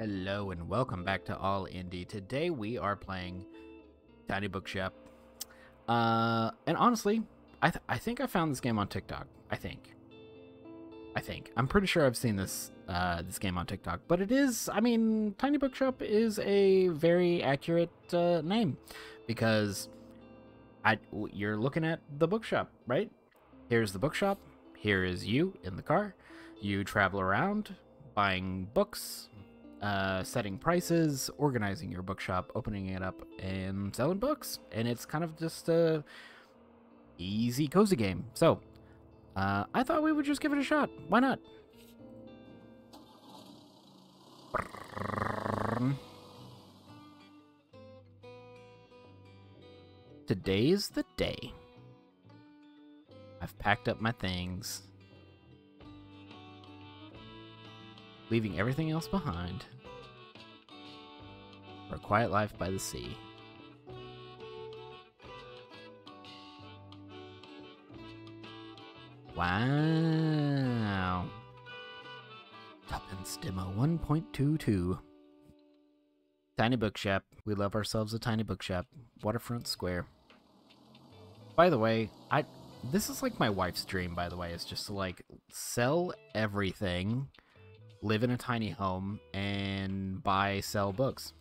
Hello and welcome back to All Indie. Today we are playing Tiny Bookshop. And honestly, I think I found this game on TikTok. I'm pretty sure I've seen this this game on TikTok. But it is, I mean, Tiny Bookshop is a very accurate name because you're looking at the bookshop, right? Here's the bookshop. Here is you in the car. You travel around buying books, setting prices, organizing your bookshop, opening it up, and selling books. And it's kind of just a easy, cozy game. So, I thought we would just give it a shot. Why not? Today's the day. I've packed up my things, leaving everything else behind for a quiet life by the sea. Wow. Tuppence demo 1.22. Tiny Bookshop. We love ourselves a Tiny Bookshop. Waterfront Square. By the way, this is like my wife's dream, by the way, is just to like sell everything, live in a tiny home, and buy, sell books.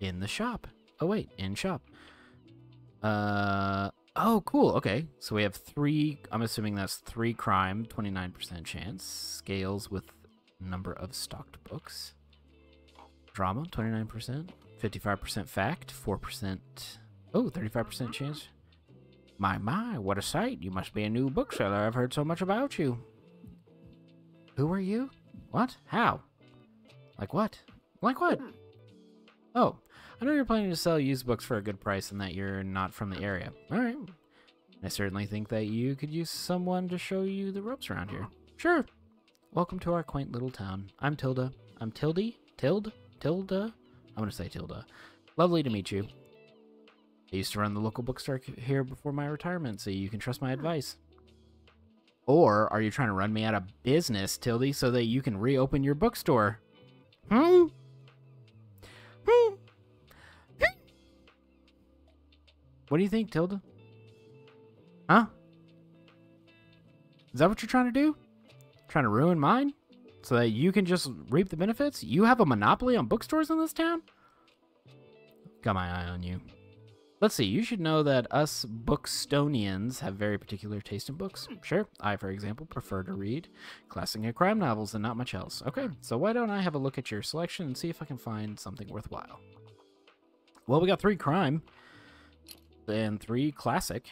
In the shop. Oh, wait, in shop. Oh, cool, okay. So we have three, I'm assuming that's three crime, 29% chance. Scales with number of stocked books. Drama, 29%. 55% fact, 4%. Oh, 35% chance. My, what a sight. You must be a new bookseller. I've heard so much about you. Who are you? What? How? Like what? Like what? Oh, I know you're planning to sell used books for a good price and that you're not from the area. All right. I certainly think that you could use someone to show you the ropes around here. Sure. Welcome to our quaint little town. I'm Tilda. I'm Tildy. Tilda. I'm going to say Tilda. Lovely to meet you. I used to run the local bookstore here before my retirement, so you can trust my advice. Or are you trying to run me out of business, Tildy, so that you can reopen your bookstore? Hmm? Hmm? What do you think, Tilda? Huh? Is that what you're trying to do? Trying to ruin mine? So that you can just reap the benefits? You have a monopoly on bookstores in this town? Got my eye on you. Let's see, you should know that us Bookstonians have very particular taste in books. Sure, I, for example, prefer to read classic and crime novels and not much else. Okay, so why don't I have a look at your selection and see if I can find something worthwhile. Well, we got three crime and three classic.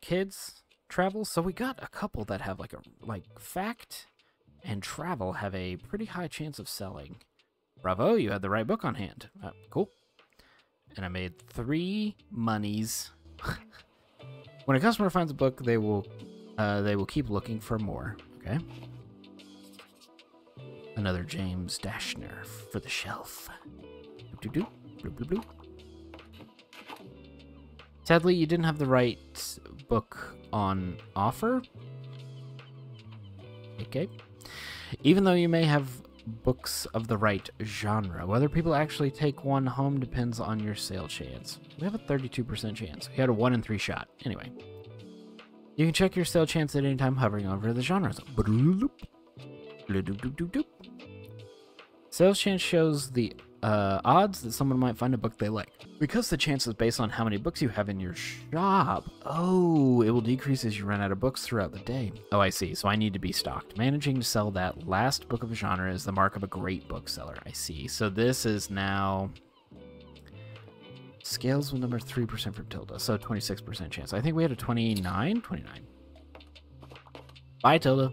Kids, travel, so we got a couple that have like fact and travel have a pretty high chance of selling. Bravo, you had the right book on hand. Cool. And I made three monies. When a customer finds a book, they will keep looking for more. Okay. Another James Dashner for the shelf. Doop, doop, doop, doop, doop. Sadly, you didn't have the right book on offer. Okay. Even though you may have books of the right genre. Whether people actually take one home depends on your sale chance. We have a 32% chance. We had a 1 in 3 shot. Anyway. You can check your sale chance at any time hovering over the genres. Sales chance shows the odds that someone might find a book they like. Because the chance is based on how many books you have in your shop. Oh, it will decrease as you run out of books throughout the day. Oh, I see. So I need to be stocked. Managing to sell that last book of a genre is the mark of a great bookseller. I see. So this is now scales with number 3% from Tilda. So 26% chance. I think we had a 29. Bye, Tilda.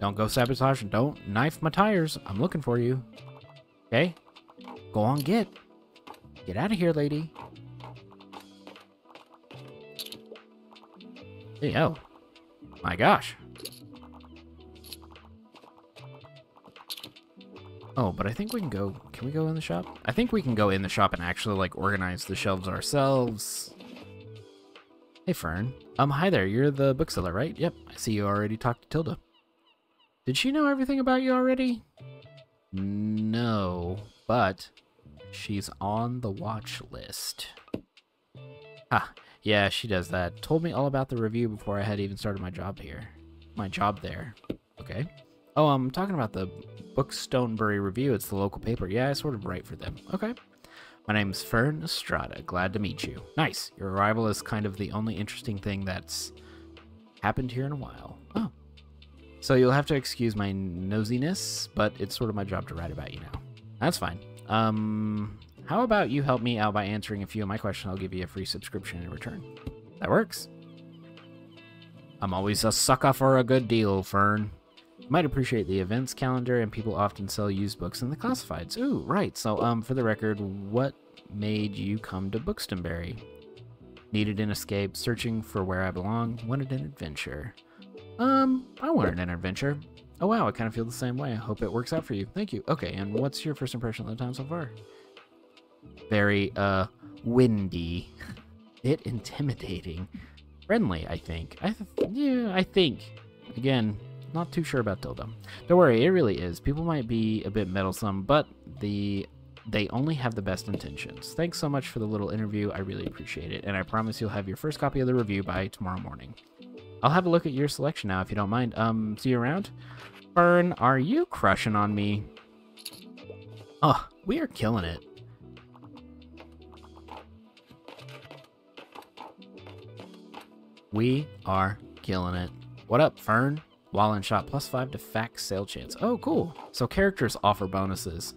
Don't go sabotage and don't knife my tires. I'm looking for you. Okay, go on, get out of here, lady. Hey, oh, my gosh. Oh, but I think we can go, can we go in the shop? I think we can go in the shop and actually like organize the shelves ourselves. Hey, Fern. Hi there, you're the bookseller, right? Yep, I see you already talked to Tilda. Did she know everything about you already? No, but she's on the watch list. Ah, yeah, she does that. Told me all about the review before I had even started my job here. My job there. Okay. Oh, I'm talking about the Buxtonbury Review. It's the local paper. Yeah, I sort of write for them. Okay. My name's Fern Estrada. Glad to meet you. Nice. Your arrival is kind of the only interesting thing that's happened here in a while. Oh. So you'll have to excuse my nosiness, but it's sort of my job to write about you now. That's fine. How about you help me out by answering a few of my questions? I'll give you a free subscription in return. That works. I'm always a sucker for a good deal, Fern. You might appreciate the events calendar, and people often sell used books in the classifieds. Ooh, right. So, for the record, what made you come to Buxtonbury? Needed an escape, searching for where I belong, wanted an adventure. I wanted an adventure. Oh, wow, I kind of feel the same way. I hope it works out for you. Thank you. Okay, and what's your first impression of the town so far? Very, windy. Bit intimidating. Friendly, I think. I think. Again, not too sure about Tilda. Don't worry, it really is. People might be a bit meddlesome, but they only have the best intentions. Thanks so much for the little interview. I really appreciate it, and I promise you'll have your first copy of the review by tomorrow morning. I'll have a look at your selection now, if you don't mind. See you around? Fern, are you crushing on me? Oh, we are killing it. We are killing it. What up, Fern? While in shop, +5 to fax sale chance. Oh, cool. So characters offer bonuses.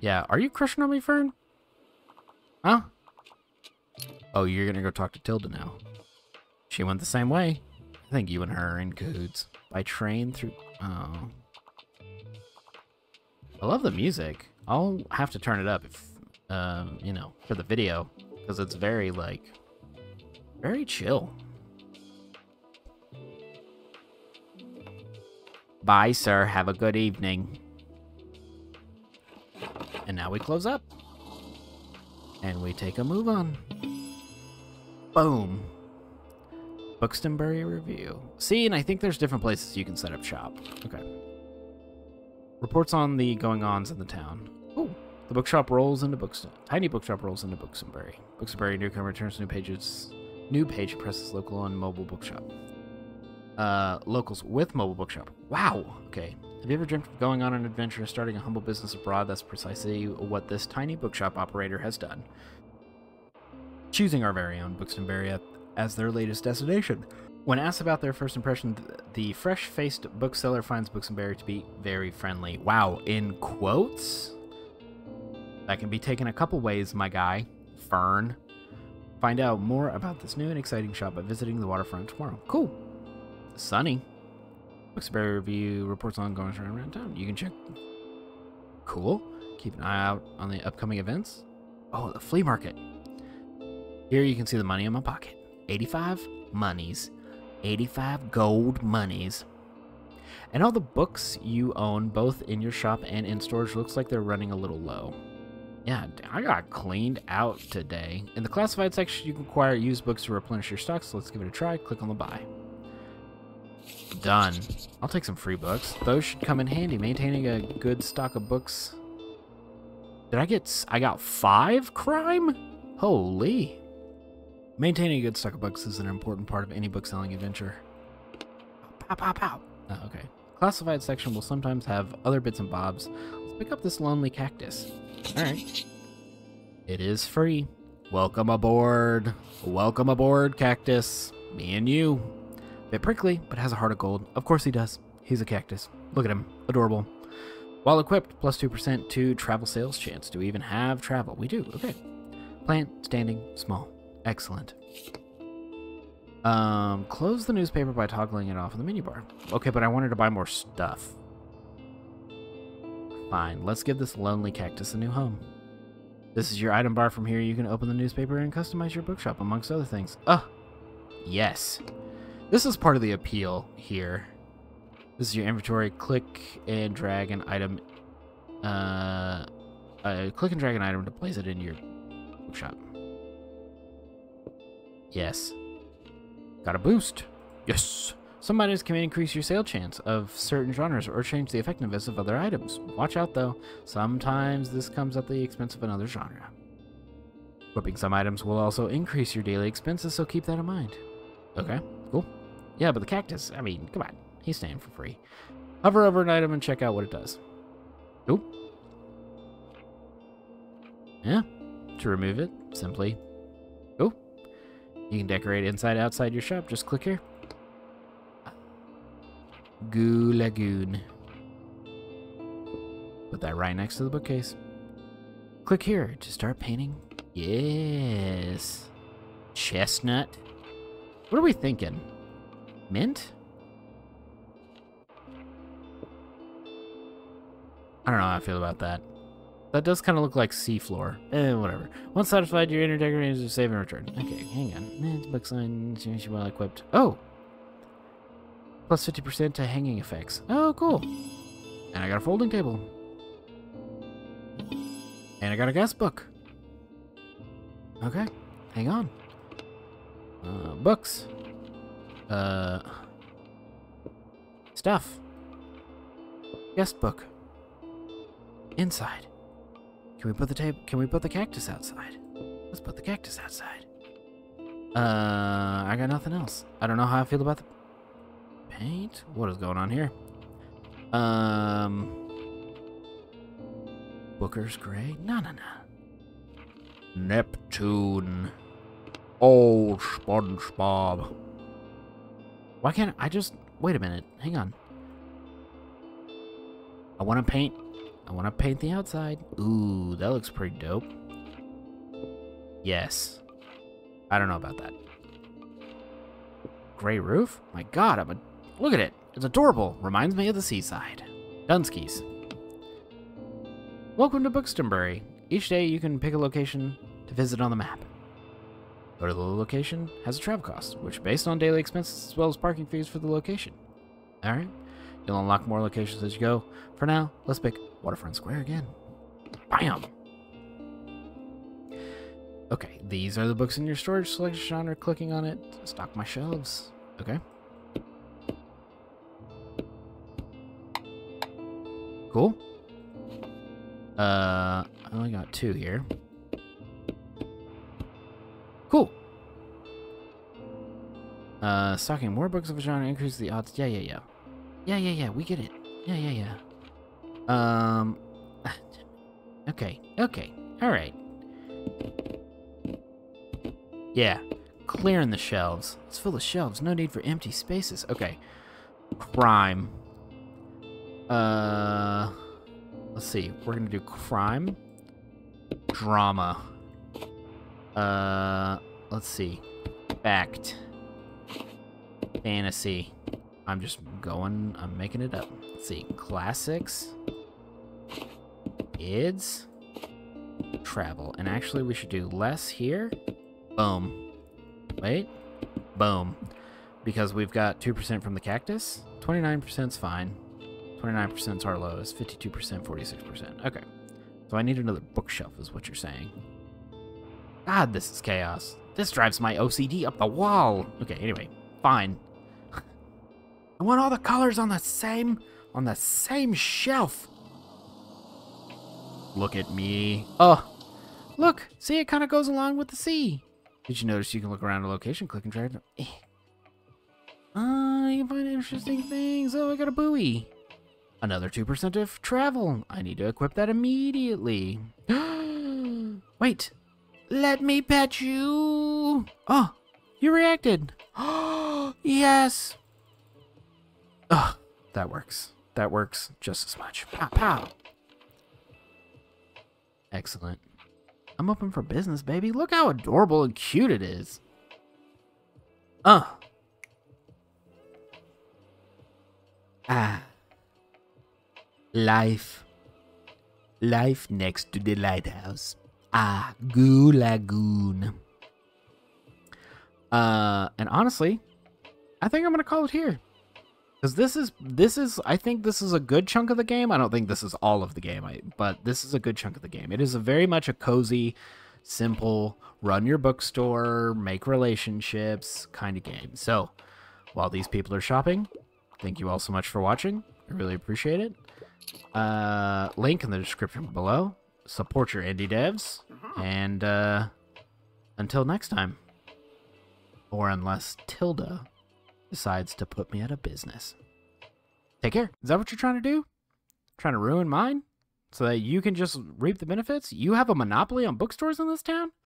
Yeah, are you crushing on me, Fern? Huh? Oh, you're gonna go talk to Tilda now. She went the same way. I think you and her are in cahoots. By train through... Oh. I love the music. I'll have to turn it up, if, you know, for the video. Because it's very, like... very chill. Bye, sir. Have a good evening. And now we close up. And we take a move on. Boom. Buxtonbury Review. See, and I think there's different places you can set up shop. Okay. Reports on the going-ons in the town. Ooh. The bookshop rolls into Buxtonbury. Tiny Bookshop rolls into Buxtonbury. Buxtonbury newcomer returns to new page presses local and mobile bookshop. Locals with mobile bookshop. Wow. Okay. Have you ever dreamt of going on an adventure, starting a humble business abroad? That's precisely what this tiny bookshop operator has done. Choosing our very own Buxtonbury as their latest destination. When asked about their first impression, the fresh-faced bookseller finds Buxtonbury to be very friendly. Wow, in quotes? That can be taken a couple ways, my guy, Fern. Find out more about this new and exciting shop by visiting the waterfront tomorrow. Cool. Sunny. Buxtonbury Review reports on going around town. You can check. Cool. Keep an eye out on the upcoming events. Oh, the flea market. Here you can see the money in my pocket. 85 monies, 85 gold monies. And all the books you own, both in your shop and in storage, looks like they're running a little low. Yeah, I got cleaned out today. In the classified section, you can acquire used books to replenish your stocks, so let's give it a try. Click on the buy. Done. I'll take some free books. Those should come in handy. Maintaining a good stock of books. Did I get... I got 5 crime? Holy... Maintaining a good stock of books is an important part of any bookselling adventure. Pow, pow, pow. Oh, okay. Classified section will sometimes have other bits and bobs. Let's pick up this lonely cactus. Alright. It is free. Welcome aboard. Welcome aboard, cactus. Me and you. Bit prickly, but has a heart of gold. Of course he does. He's a cactus. Look at him. Adorable. While equipped, +2% to travel sales chance. Do we even have travel? We do. Okay. Plant, standing, small. Excellent. Close the newspaper by toggling it off of the minibar. Okay, but I wanted to buy more stuff. Fine, let's give this lonely cactus a new home. This is your item bar. From here, you can open the newspaper and customize your bookshop, amongst other things. Ah, yes. This is part of the appeal here. This is your inventory. Click and drag an item. Click and drag an item to place it in your bookshop. Yes. Got a boost. Yes. Some items can increase your sale chance of certain genres or change the effectiveness of other items. Watch out though, sometimes this comes at the expense of another genre. Equipping some items will also increase your daily expenses, so keep that in mind. Okay, cool. Yeah, but the cactus, I mean, come on, he's staying for free. Hover over an item and check out what it does. Nope. Yeah, to remove it, simply go. You can decorate inside, outside your shop, just click here. Goo Lagoon. Put that right next to the bookcase. Click here to start painting. Yes. Chestnut. What are we thinking? Mint? I don't know how I feel about that. That does kind of look like seafloor. Eh, whatever. Once satisfied, your inner decorators are save and return. Okay, hang on. It's Buxton, she's well equipped. Oh! Plus 50% to hanging effects. Oh, cool. And I got a folding table. And I got a guest book. Okay, hang on. Books. Stuff. Guest book. Inside. Can we put the cactus outside? Let's put the cactus outside. I got nothing else. I don't know how I feel about the paint. What is going on here? Booker's Gray. No. Neptune. Old SpongeBob. Why can't I just wait a minute? Hang on. I want to paint the outside. Ooh, that looks pretty dope. Yes. I don't know about that. Gray roof? My god, look at it. It's adorable. Reminds me of the seaside. Dunskies. Welcome to Bookstonbury. Each day you can pick a location to visit on the map. Go to the location, has a travel cost, which is based on daily expenses as well as parking fees for the location. Alright. You'll unlock more locations as you go. For now, let's pick Waterfront Square again. Bam! Okay, these are the books in your storage selection genre. Clicking on it to stock my shelves. Okay. Cool. I only got two here. Cool. Stocking more books of a genre increases the odds. Yeah, we get it. Yeah. Okay, alright. Yeah, clearing the shelves. It's full of shelves, no need for empty spaces. Okay, crime. Let's see, we're gonna do crime. Drama. Let's see. Fact. Fantasy. I'm making it up. Let's see. Classics. Kids. Travel. And actually, we should do less here. Boom. Wait. Boom. Because we've got 2% from the cactus. 29%'s fine. 29%'s our lowest. 52%, 46%. Okay. So I need another bookshelf is what you're saying. God, this is chaos. This drives my OCD up the wall. Okay, anyway. Fine. I want all the colors on the same shelf. Look at me. Oh, look. See, it kind of goes along with the sea. Did you notice you can look around a location, click and drag? You can find interesting things. Oh, I got a buoy. Another 2% of travel. I need to equip that immediately. Wait. Let me pet you. Oh, you reacted. Oh, yes. Ugh, that works. That works just as much. Pow, pow. Excellent. I'm open for business, baby. Look how adorable and cute it is. Life. Life next to the lighthouse. Ah, Goo Lagoon. And honestly, I think I'm going to call it here. Because I think this is a good chunk of the game. I don't think this is all of the game, but this is a good chunk of the game. It is very much a cozy, simple, run your bookstore, make relationships kind of game. So while these people are shopping. Thank you all so much for watching. I really appreciate it. Link in the description below. Support your indie devs. And until next time. Or unless Tilda decides to put me out of business. Take care. Is that what you're trying to do? Trying to ruin mine so that you can just reap the benefits? You have a monopoly on bookstores in this town?